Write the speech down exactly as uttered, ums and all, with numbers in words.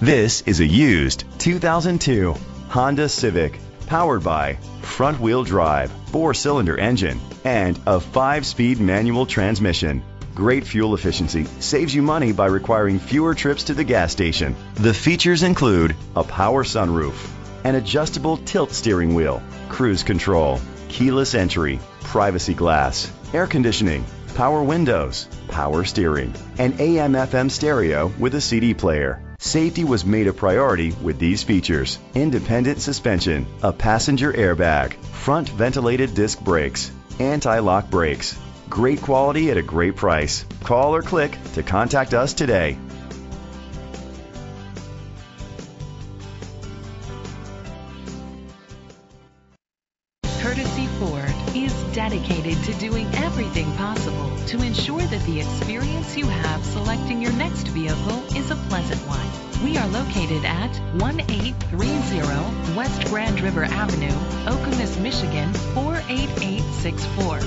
This is a used two thousand two Honda Civic, powered by front-wheel drive, four-cylinder engine, and a five-speed manual transmission. Great fuel efficiency saves you money by requiring fewer trips to the gas station. The features include a power sunroof, an adjustable tilt steering wheel, cruise control, keyless entry, privacy glass, air conditioning, power windows, power steering, and A M F M stereo with a C D player. Safety was made a priority with these features: independent suspension, a passenger airbag, front ventilated disc brakes, anti-lock brakes. Great quality at a great price. Call or click to contact us today. Courtesy Ford is dedicated to doing everything possible to ensure that the experience you have selecting your next vehicle is a pleasant one. We are located at one eight three zero West Grand River Avenue, Okemos, Michigan four eight eight six four.